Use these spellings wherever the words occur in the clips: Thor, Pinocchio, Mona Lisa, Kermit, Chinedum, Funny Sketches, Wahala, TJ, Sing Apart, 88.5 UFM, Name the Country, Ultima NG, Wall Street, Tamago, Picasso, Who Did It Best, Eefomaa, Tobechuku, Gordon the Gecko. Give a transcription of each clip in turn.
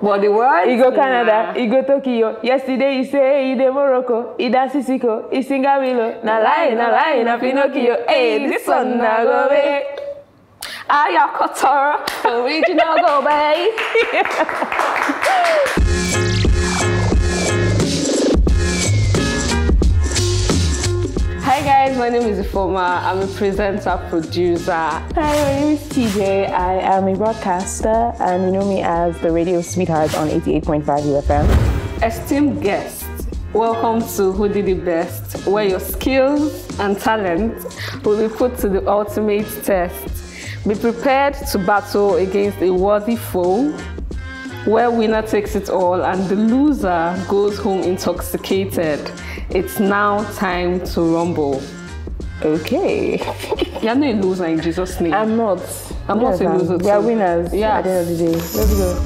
But the words? He go Canada, he go Tokyo. Yesterday he say he de Morocco, he da Sissiko, he sing a willow. Na lie, na Pinocchio. Hey, this one na go away. Ayakotara, original go bay. Hi guys, my name is Eefomaa. I'm a presenter, producer. Hi, my name is TJ. I am a broadcaster and you know me as the radio sweetheart on 88.5 UFM. Esteemed guests, welcome to Who Did It Best, where your skills and talent will be put to the ultimate test. Be prepared to battle against a worthy foe, where winner takes it all and the loser goes home intoxicated. It's now time to rumble. Okay. You're not a loser in Jesus' name. I'm not. I'm yes, not a loser too. We are winners at the end of the day. Let's go.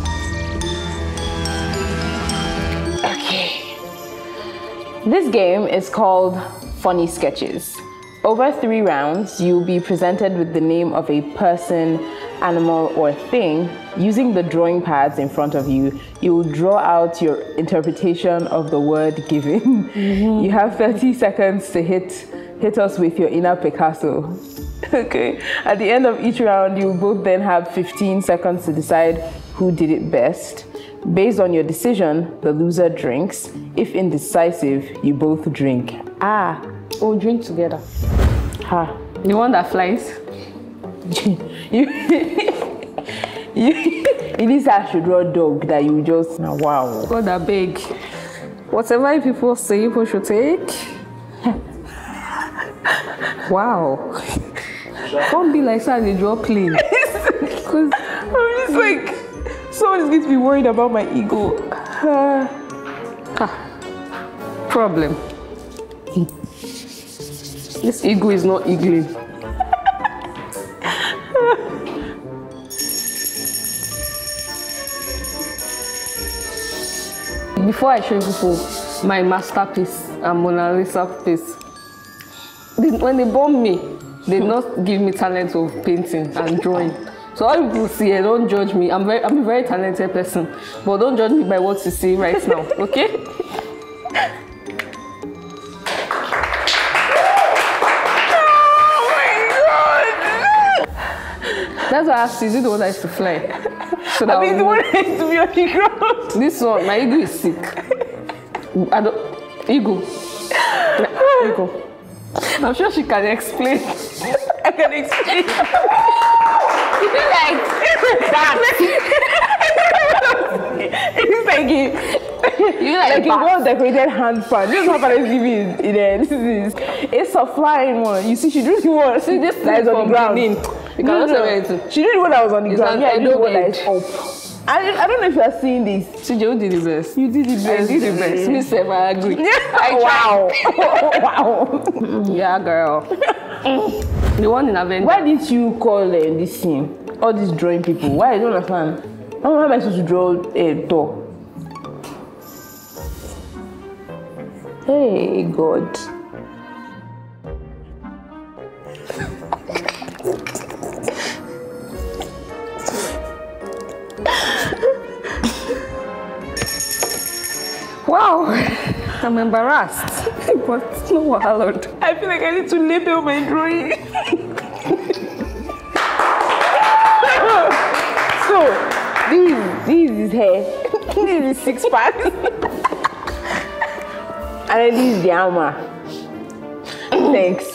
Okay. This game is called Funny Sketches. Over 3 rounds, you'll be presented with the name of a person, animal, or thing. Using the drawing pads in front of you, you will draw out your interpretation of the word given. Mm-hmm. You have 30 seconds to hit us with your inner Picasso. Okay. At the end of each round, you both then have 15 seconds to decide who did it best. Based on your decision, the loser drinks. If indecisive, you both drink. Ah. We'll drink together. Ha. The one that flies. It is actually raw dog that you just wow. God that big. Whatever people say, people should take. Wow. Don't be like that. They draw plane. Because I'm just like someone's going to be worried about my ego. Problem. This ego is not eagling. Before I show people my masterpiece and Mona Lisa piece, when they bomb me, they not give me talent of painting and drawing. So all you will see, don't judge me. I'm a very talented person, but don't judge me by what you see right now, okay? Oh my God! That's why I asked, is it the one that used to fly? So I mean, the one that used to be on the ground. This one, my ego is sick. I don't... Ego. Nah, ego. I'm sure she can explain. I can explain. You feel like... that. It's like a... You like a well-decorated hand fan. This is what I'm giving in there. This is... It's a flying one. You see, she drew the one. See, this that is on the ground. No. She did what I was on the ground. Yeah, I did what I was up. I don't know if you are seeing this. TJ, who did the best? You did the best. I did the best. Me, Seb, I agree. Wow. Wow. Yeah, girl. The one in Avengers. Why did you call this scene? All these drawing people. Why? I don't understand. How am I supposed to draw a door? Hey, God. Wow, I'm embarrassed, but no wallowed. I feel like I need to label my drawing. So, this is hair, this is 6 parts, and then this is the armor. Thanks.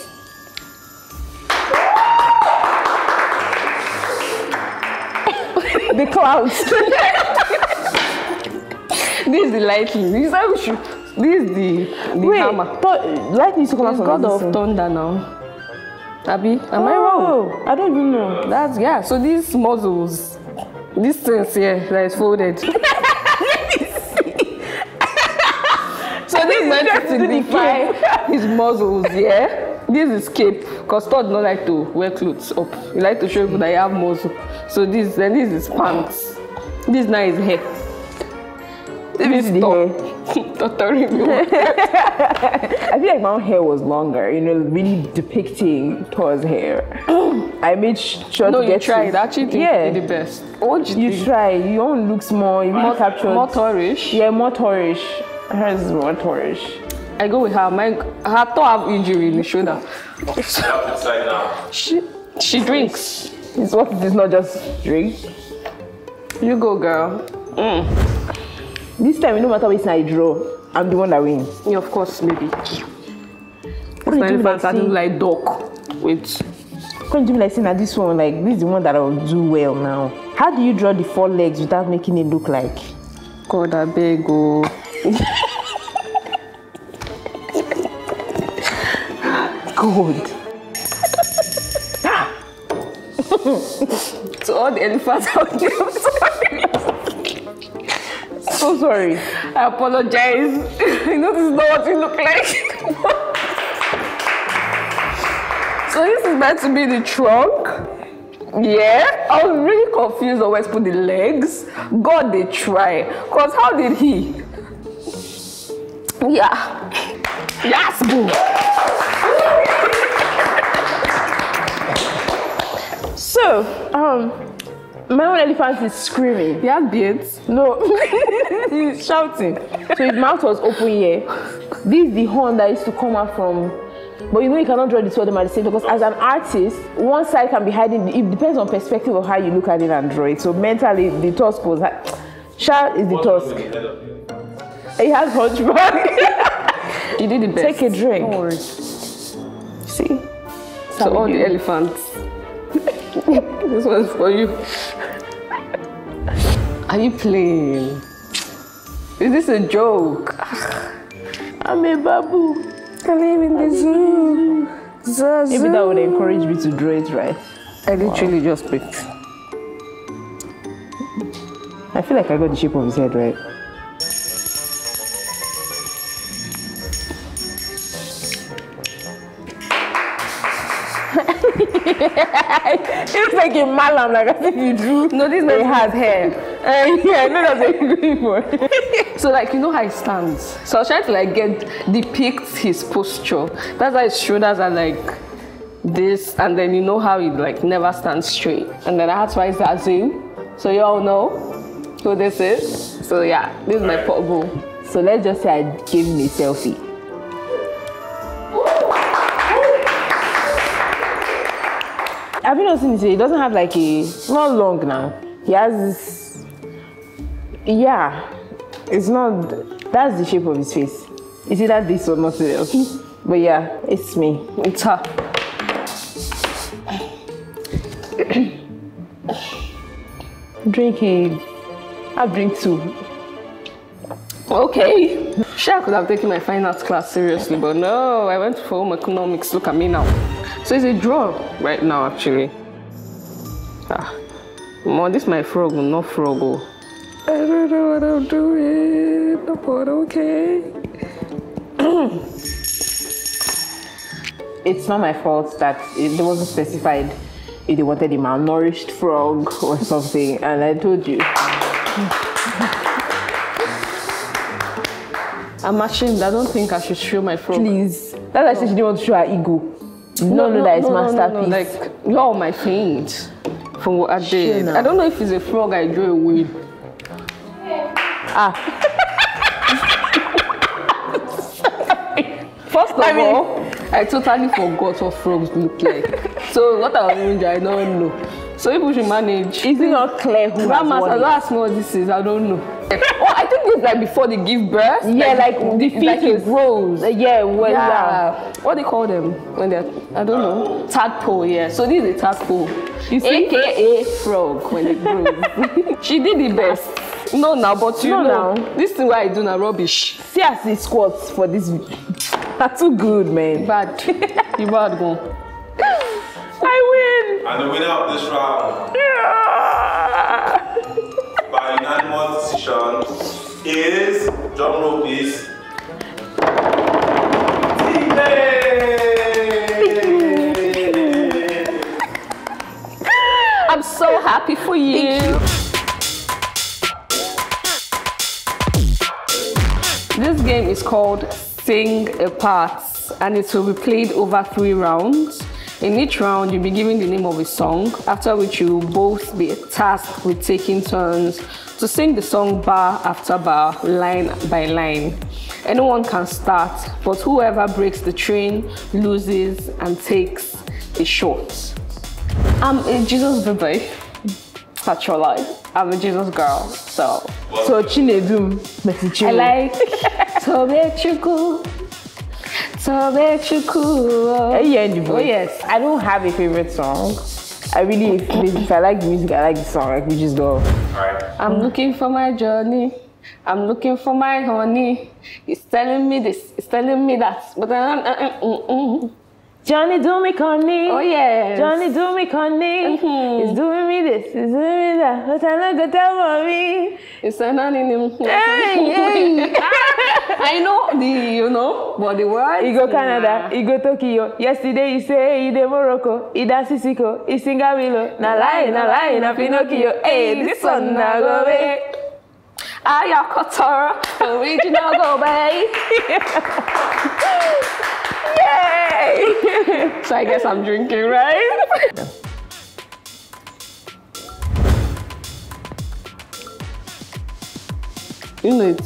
The clouds. This is the lightning. This is the hammer. Lightning is called God of Thunder now. Abi, am I wrong? I don't even know. That's yeah. So these muscles, this sense here that is folded. So this meant to define his muscles. Yeah. This is cape. Cause Thor don't like to wear clothes up. He like to show people that he have muscle. So this is pants. This now is hair. Let me stop. Don't tell me. I feel like my own hair was longer, you know, really depicting Thor's hair. I made sure to get you tried. Actually, you did the best. What did you think? You tried. Your own looks more captured. More Thorish. Yeah, more Thorish. Hers is more Thorish. I go with her. Her Thor have injury in the shoulder. She drinks. It's what it is, not just drink. You go, girl. Mm. This time, no matter which I draw, I'm the one that wins. Yeah, of course, maybe. What do you do? Starting like dog. Wait. What do you like saying that this one, like this, is the one that I will do well now? How do you draw the four legs without making it look like? God, I beg you. God. So all the elephants out there, I'm sorry. So sorry. I apologize. You know this is not what you look like. So this is meant to be the trunk. Yeah. I was really confused always put the legs. God, they try. Because how did he? Yeah. Yes, boo. So, my own elephant is screaming. He has beards. No, he's shouting. So his mouth was open here. This is the horn that used to come out from. But you know you cannot draw the two of them at the same time because as an artist, one side can be hiding. It depends on perspective of how you look at it and draw it. So mentally, the tusk was like, Shah is the tusk. He has hunchback. You did the best. Take a drink. Don't worry. See? So all the elephants. This one's for you. Are you playing? Is this a joke? I'm a babu. I live in the zoo. Maybe that would encourage me to draw it right. I literally just picked. I feel like I got the shape of his head right. It's like a malam, like I think you drew. No, this man has hair. Yeah, no, that's a good one. So like, you know how he stands. So I was trying to like depict his posture. That's why his shoulders are like this, and then you know how he like never stands straight. And then that's why it's that zoom. So you all know who this is. So yeah, this is my portable. So let's just say I gave him a selfie. Have you not seen it? He doesn't have like a, not long now. He has this, yeah, it's not, that's the shape of his face. It's either this or nothing else. But yeah, it's me. It's her. Drinking. I'll drink too. Okay. Sure, I could have taken my fine arts class seriously, but no, I went for home economics. Look at me now. So it's a draw right now, actually. Ah, well, this is my frog, not froggo. I don't know what I'm doing, but okay. It's not my fault that it wasn't specified if they wanted a malnourished frog or something, and I told you. I'm ashamed. I don't think I should show my frog. Please. That's why I said she didn't want to show her ego. No, that is masterpiece. Like, you're all my faint from what I did. I don't know if it's a frog I drew away. Yeah. Ah. First of all, I totally forgot what frogs look like. So what I was doing, I don't know. So people should manage. Is it not clear who grandmas, I don't ask me what this is. I don't know. Oh, I think it's like before they give birth. Yeah, like the fetus grows. Yeah, well, yeah. What do they call them when they're? I don't know. Tadpole. Yeah. So this is a tadpole. You see, AKA frog when it grows. She did the best. No, now, but you know, this is why I do now rubbish. See, as the squats for this. That's too good, man. Bad. You bad go. I win. And the winner of this round. Yeah. By unanimous decision is, drum roll please, TJ! I'm so happy for you. This game is called Sing Apart, and it will be played over 3 rounds. In each round, you'll be given the name of a song, after which you will both be tasked with taking turns to sing the song bar after bar, line by line. Anyone can start, but whoever breaks the train loses and takes a shot. I'm a Jesus baby. That's your life. I'm a Jesus girl, so. Wow. So Chinedum. I like Tobechuku. Cool. Oh yes, I don't have a favorite song. I really, if I like the music, I like the song. Like we just go. Alright. I'm looking for my journey. I'm looking for my honey. He's telling me this. He's telling me that. But Johnny do me honey. Oh yeah. Johnny do me honey. He's doing me this. He's doing me that. But I not gonna tell mommy. It's an anonymous. I know the, you know, but the word. He go Canada, he go Tokyo. Yesterday he say he de Morocco, he da Sisiko, he sing a Willow. Na lie, na Pinocchio. Hey, this one na go away. I am Qatar, original go away. Yay! So I guess I'm drinking, right? Yeah. You know it.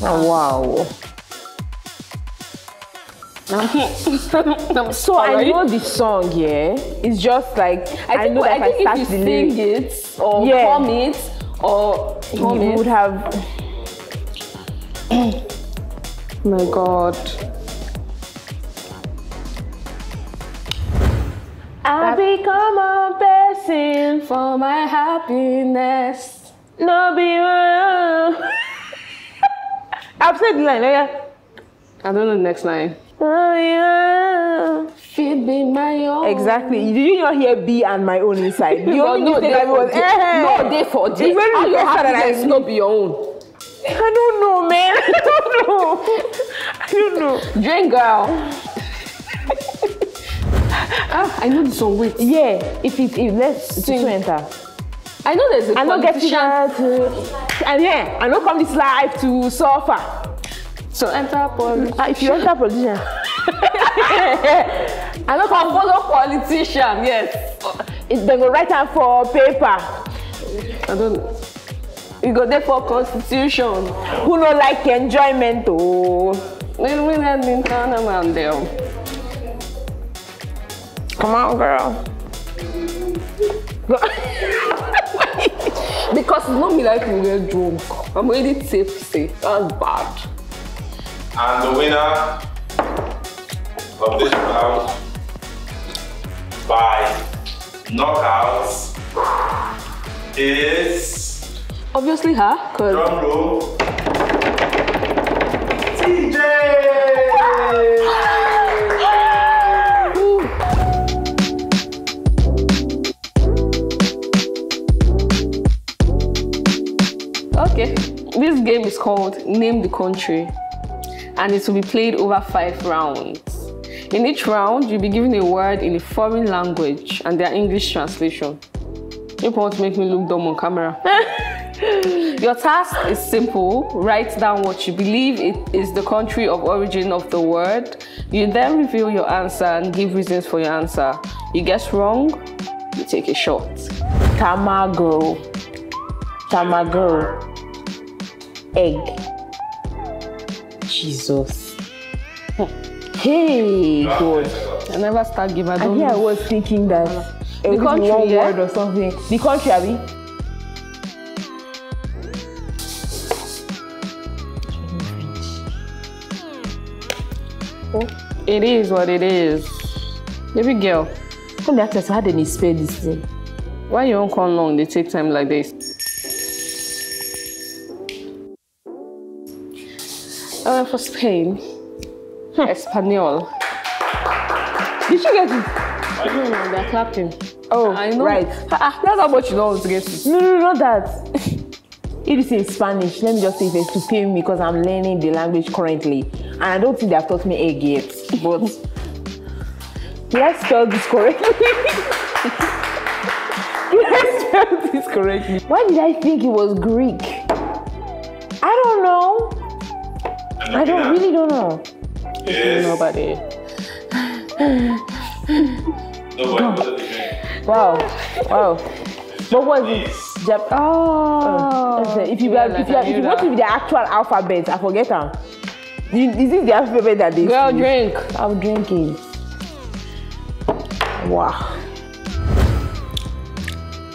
Oh, wow. So I know the song, yeah. It's just like, I think if you sing it or hum it, you would have. My God. I become a person for my happiness. No, be wrong. I've said the line, yeah. I don't know the next line. Oh, yeah. Feed me my own. Exactly. Did you not hear B and my own inside? The only thing I was, no, day for day. How you happiness not be your own? I don't know, man. I don't know. I don't know. Drink, girl. Ah, I know this one. Wait. Yeah. If let's sing. Enter. I know there's a I don't come this life to suffer. So enter politician. If you enter politician. I don't come follow politician, yes. They go write down for paper. I don't know. You go there for constitution. Who no like enjoyment, oh. We not in town there. Come on, girl. Because it's not me like we get drunk. I'm already safe. That's bad. And the winner of this round by knockouts is obviously her. Drum roll. TJ. Okay, this game is called Name the Country, and it will be played over 5 rounds. In each round, you'll be given a word in a foreign language and their English translation. You want to make me look dumb on camera. Your task is simple. Write down what you believe it is the country of origin of the word. You then reveal your answer and give reasons for your answer. You guess wrong, you take a shot. Tamago. Tamago. Egg. Jesus. Hey, God. I never start giving. I think I was thinking that the it country, one yeah? word or something. The country, Abby. Oh. It is what it is. Baby girl. When they ask us how they spell this thing. Why you don't come long? They take time like this. I went for Spain. Espanol. Did you get it? No, they're clapping. Oh, I know. Right. That's how much you know to get it. No, no, not that. It is in Spanish. Let me just say it's to pay me because I'm learning the language currently. And I don't think they have taught me egg yet. But let's spell this correctly. Let's spell this correctly. Why did I think it was Greek? I don't know. I really don't know. Yes. Nobody. Nobody. Wow. What was it? If you want to be the actual alphabet, I forget them. Is this the alphabet that they use? Girl, drink. I'm drinking. Wow.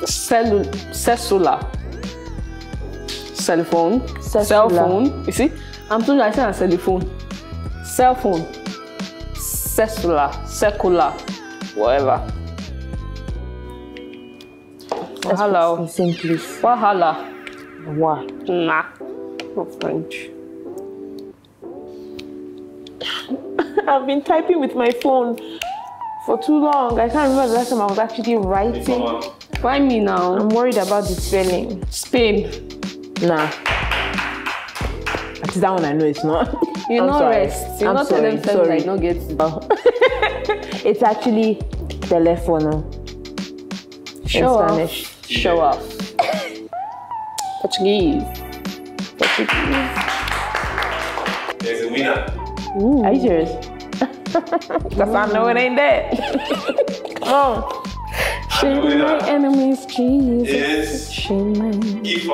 Cell phone. You see? I'm told I said a cell phone. Cell phone. Secular. Whatever. Wahala. Wahala. What? Nah. No French. I've been typing with my phone for too long. I can't remember the last time I was actually writing. Why me now? I'm worried about the spelling. Spain. Nah. That one I know it's not. You're not rest. You're not telling them sorry. I don't get it. Oh. It's actually telefono. Show in Spanish. Off. Show off. Portuguese. There's a winner. Ooh. Are you serious? Because I know it ain't that. Come on. Shame my enemies, Jesus. Yes. Shame my enemies. Oh!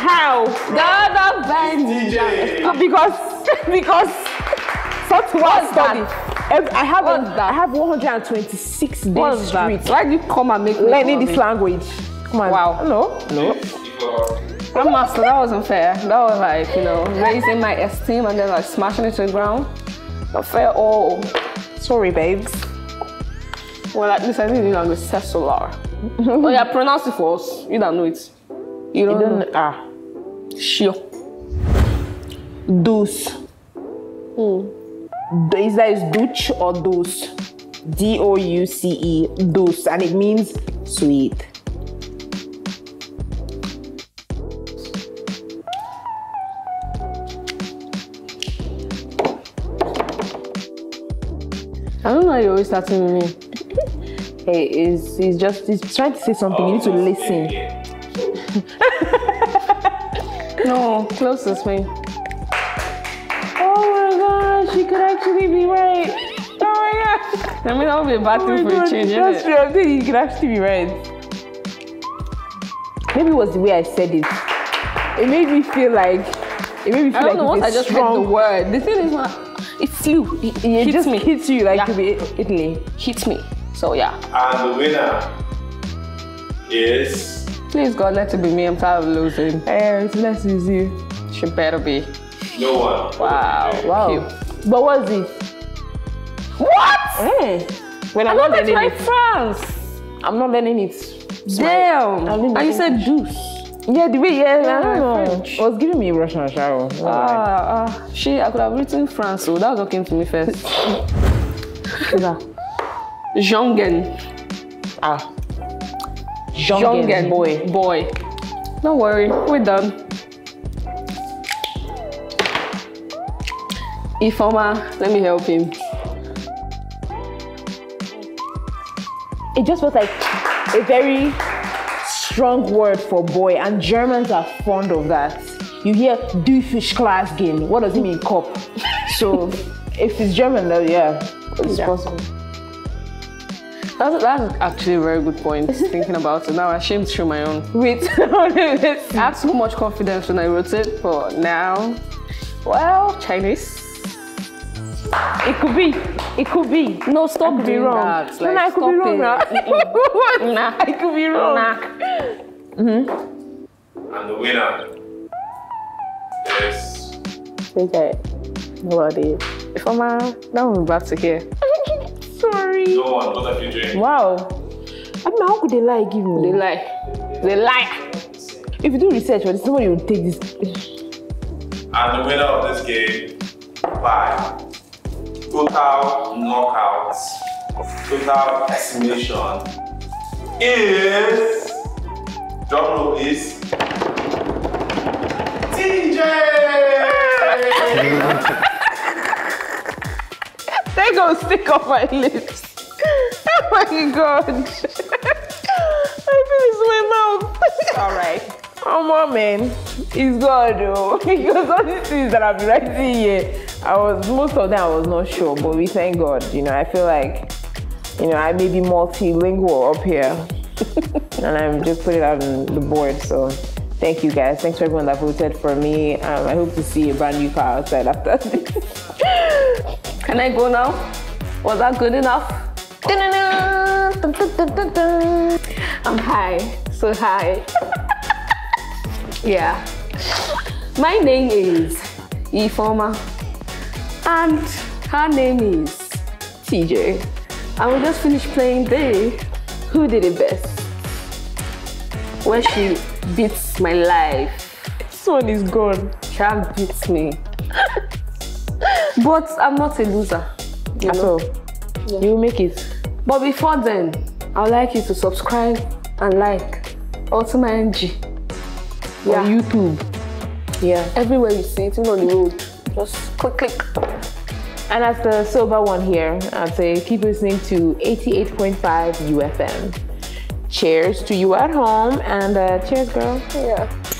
How? God of TJ. Because such was that. I have 126 days straight. Why do you come and make me learning this language? Come on. Wow. No. So that wasn't fair. That was like, raising my esteem and then like smashing it to the ground. Not fair at all. Sorry, babes. Well, at least I think the language is Cessolar. Oh yeah, pronounce it for us. You don't know it. You don't know. Ah. Sure. Deuce. Either it's douche or douce. D-O-U-C-E. Douce. And it means sweet. I don't know why you're always starting with me. Hey, he's trying to say something. You need to listen. No, close this way. She could actually be right. Oh my god. I mean, that would be a bad thing for a change, isn't it? I'm saying you could actually be right. Maybe it was the way I said it. It made me feel like. I don't know, once I just read the word. The thing is, it flew. It just hits you like to be Italy. Hits me. So, yeah. And the winner is. Please, God, let it be me. I'm tired of losing. Hey, let's use you. She better be. No one. Wow. Cute. But what was it? What? When I'm not learning it. France. I'm not learning it. Damn. And you said juice. Yeah, the way, yeah, I don't know. It was giving me Russian shower. I could have written France, so that was what came to me first. Jongen. Ah. Jongen. Boy. Don't worry, we're done. Eefomaa, let me help him. It just was like a very strong word for boy, and Germans are fond of that. You hear "du fish class game." What does it mean, cop? So if it's German, though, yeah, it's possible. That's actually a very good point, thinking about it. Now I shamed through my own. Wait, I had so much confidence when I wrote it, but now, well, Chinese. It could be. No, stop doing that. Like, no, I could be wrong. Nah. I could be wrong. Nah. And the winner is. Okay. Nobody. That one was bad to hear. Sorry. No one. What have you doing? Wow. I mean, how could they lie? Give me. They lie. If you do research, somebody will take this. And the winner of this game by. Total knockouts, total estimation is, drum roll please, TJ! They're gonna stick on my lips. Oh my god. I feel it's my mouth. Alright. Oh normal man is God, though. Because all these things that I've been writing here, most of them I was not sure, but we thank God. You know, I feel like, you know, I may be multilingual up here. And I'm just putting it out on the board, so thank you guys. Thanks for everyone that voted for me. I hope to see a brand new car outside after this. Can I go now? Was that good enough? I'm high, so high. Yeah. My name is Eefomaa, and her name is TJ. And we just finished playing the Who Did It Best, where she beats my life. This one is gone. Track beats me. But I'm not a loser. At all. Yeah. You make it. But before then, I would like you to subscribe and like Ultima NG on YouTube. Yeah. Everywhere you see it, even on the road. Just click, click. And as the sober one here, I'd say keep listening to 88.5 UFM. Cheers to you at home, and cheers, girl. Yeah.